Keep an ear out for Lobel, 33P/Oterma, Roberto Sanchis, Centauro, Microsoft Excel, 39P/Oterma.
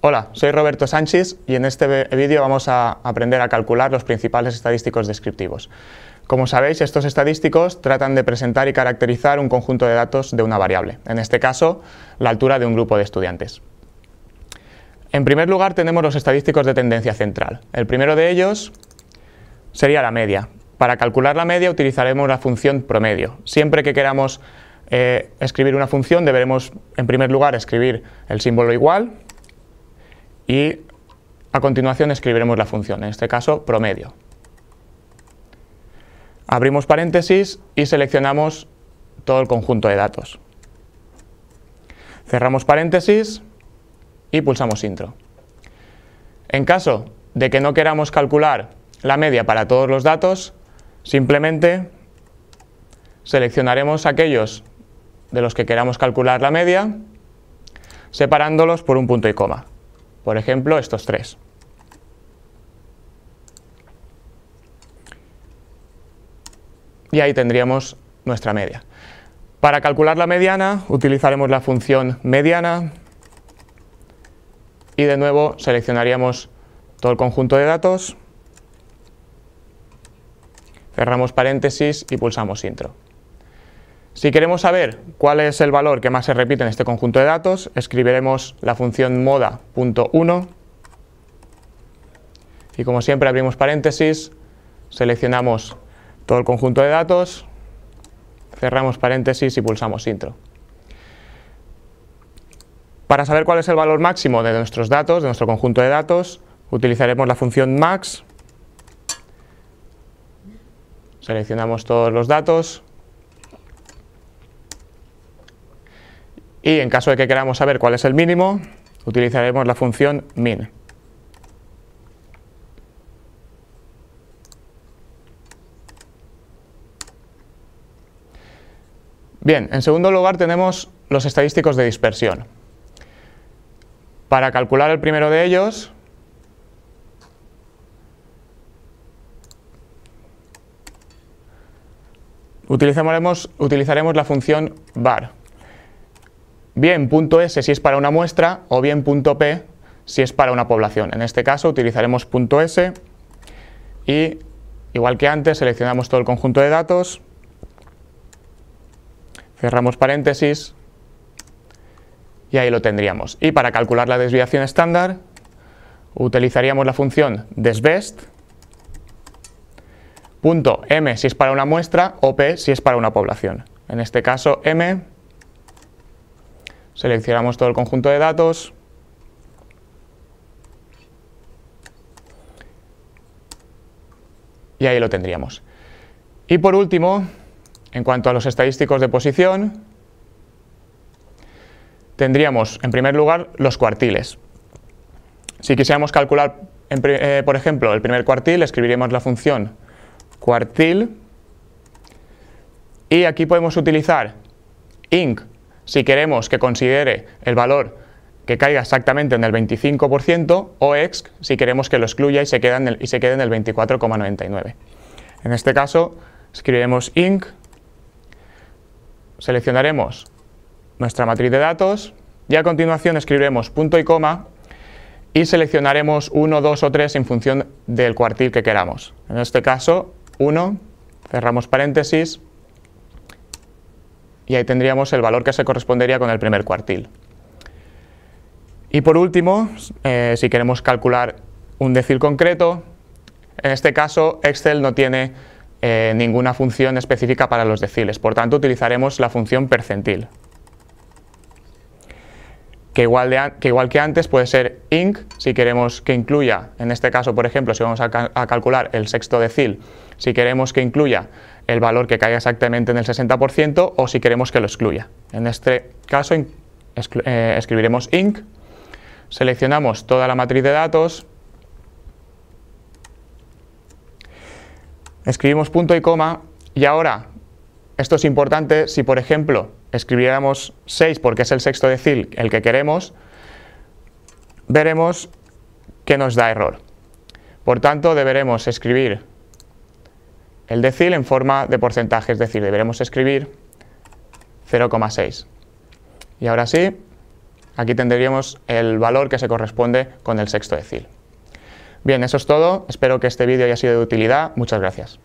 Hola, soy Roberto Sanchis y en este vídeo vamos a aprender a calcular los principales estadísticos descriptivos. Como sabéis, estos estadísticos tratan de presentar y caracterizar un conjunto de datos de una variable, en este caso, la altura de un grupo de estudiantes. En primer lugar tenemos los estadísticos de tendencia central. El primero de ellos sería la media. Para calcular la media utilizaremos la función promedio. Siempre que queramos escribir una función deberemos en primer lugar escribir el símbolo igual y a continuación escribiremos la función, en este caso promedio. Abrimos paréntesis y seleccionamos todo el conjunto de datos. Cerramos paréntesis y pulsamos intro. En caso de que no queramos calcular la media para todos los datos, simplemente seleccionaremos aquellos de los que queramos calcular la media, separándolos por un punto y coma. Por ejemplo, estos tres. Y ahí tendríamos nuestra media. Para calcular la mediana utilizaremos la función mediana y de nuevo seleccionaríamos todo el conjunto de datos, cerramos paréntesis y pulsamos intro. Si queremos saber cuál es el valor que más se repite en este conjunto de datos, escribiremos la función moda.1 y como siempre abrimos paréntesis, seleccionamos todo el conjunto de datos, cerramos paréntesis y pulsamos intro. Para saber cuál es el valor máximo de nuestros datos, de nuestro conjunto de datos, utilizaremos la función max, seleccionamos todos los datos. Y en caso de que queramos saber cuál es el mínimo, utilizaremos la función min. Bien, en segundo lugar tenemos los estadísticos de dispersión. Para calcular el primero de ellos, utilizaremos la función var. Bien .s si es para una muestra o bien .p si es para una población. En este caso utilizaremos .s y, igual que antes, seleccionamos todo el conjunto de datos, cerramos paréntesis y ahí lo tendríamos. Y para calcular la desviación estándar utilizaríamos la función desbest, .m si es para una muestra o p si es para una población. En este caso m. Seleccionamos todo el conjunto de datos y ahí lo tendríamos. Y por último, en cuanto a los estadísticos de posición, tendríamos en primer lugar los cuartiles. Si quisiéramos calcular, por ejemplo, el primer cuartil, escribiríamos la función cuartil y aquí podemos utilizar inc. Si queremos que considere el valor que caiga exactamente en el 25% o exc si queremos que lo excluya y se quede en el 24,99. En este caso escribiremos inc, seleccionaremos nuestra matriz de datos y a continuación escribiremos punto y coma y seleccionaremos 1, 2 o 3 en función del cuartil que queramos. En este caso 1, cerramos paréntesis. Y ahí tendríamos el valor que se correspondería con el primer cuartil. Y por último, si queremos calcular un decil concreto, en este caso Excel no tiene ninguna función específica para los deciles, por tanto utilizaremos la función percentil, que igual que antes puede ser inc, si queremos que incluya, en este caso por ejemplo, si vamos a calcular el sexto decil, si queremos que incluya el valor que caiga exactamente en el 60% o si queremos que lo excluya. En este caso escribiremos inc, seleccionamos toda la matriz de datos, escribimos punto y coma y ahora, esto es importante, si por ejemplo escribiéramos 6 porque es el sexto decil el que queremos, veremos que nos da error. Por tanto deberemos escribir el decil en forma de porcentaje, es decir, deberemos escribir 0,6. Y ahora sí, Aquí tendríamos el valor que se corresponde con el sexto decil. Bien, eso es todo. Espero que este vídeo haya sido de utilidad. Muchas gracias.